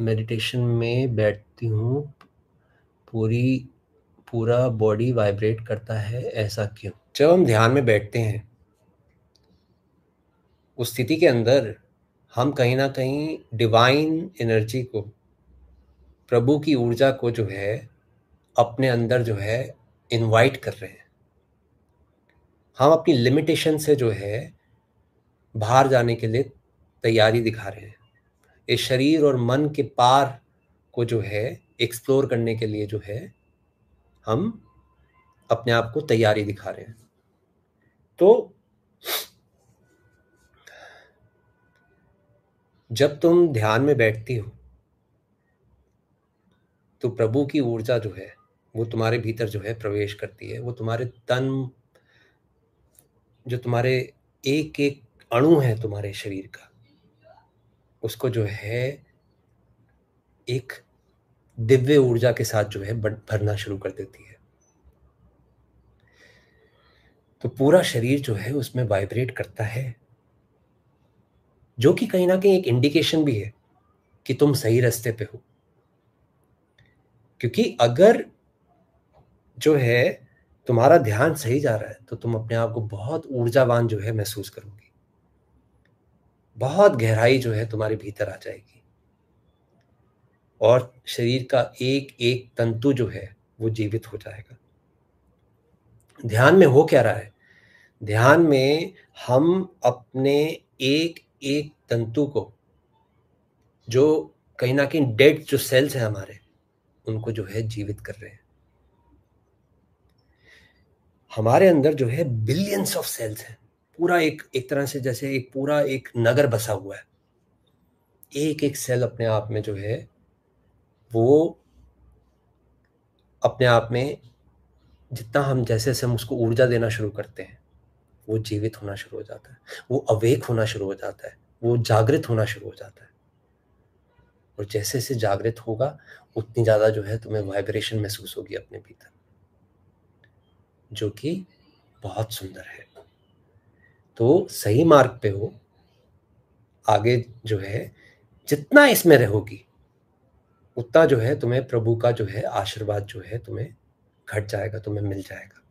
Meditation में बैठती हूँ, पूरी पूरा बॉडी वाइब्रेट करता है, ऐसा क्यों? जब हम ध्यान में बैठते हैं उस स्थिति के अंदर हम कहीं ना कहीं डिवाइन एनर्जी को, प्रभु की ऊर्जा को जो है अपने अंदर जो है इनवाइट कर रहे हैं। हम अपनी लिमिटेशन से जो है बाहर जाने के लिए तैयारी दिखा रहे हैं। इस शरीर और मन के पार को जो है एक्सप्लोर करने के लिए जो है हम अपने आप को तैयारी दिखा रहे हैं। तो जब तुम ध्यान में बैठती हो तो प्रभु की ऊर्जा जो है वो तुम्हारे भीतर जो है प्रवेश करती है। वो तुम्हारे तन, जो तुम्हारे एक एक अणु है तुम्हारे शरीर का, उसको जो है एक दिव्य ऊर्जा के साथ जो है भरना शुरू कर देती है। तो पूरा शरीर जो है उसमें वाइब्रेट करता है, जो कि कहीं ना कहीं एक इंडिकेशन भी है कि तुम सही रास्ते पे हो। क्योंकि अगर जो है तुम्हारा ध्यान सही जा रहा है तो तुम अपने आप को बहुत ऊर्जावान जो है महसूस करोगी, बहुत गहराई जो है तुम्हारे भीतर आ जाएगी और शरीर का एक एक तंतु जो है वो जीवित हो जाएगा। ध्यान में हो क्या रहा है? ध्यान में हम अपने एक एक तंतु को, जो कहीं ना कहीं डेड जो सेल्स हैं हमारे, उनको जो है जीवित कर रहे हैं। हमारे अंदर जो है बिलियंस ऑफ सेल्स हैं, पूरा एक तरह से जैसे एक पूरा एक नगर बसा हुआ है। एक एक सेल अपने आप में जो है वो अपने आप में जितना हम जैसे हम उसको ऊर्जा देना शुरू करते हैं वो जीवित होना शुरू हो जाता है, वो अवेक होना शुरू हो जाता है, वो जागृत होना शुरू हो जाता है। और जैसे जैसे जागृत होगा उतनी ज़्यादा जो है तुम्हें वाइब्रेशन महसूस होगी अपने भीतर, जो कि बहुत सुंदर है। तो सही मार्ग पे हो। आगे जो है जितना इसमें रहोगी उतना जो है तुम्हें प्रभु का जो है आशीर्वाद जो है तुम्हें घट जाएगा, तुम्हें मिल जाएगा।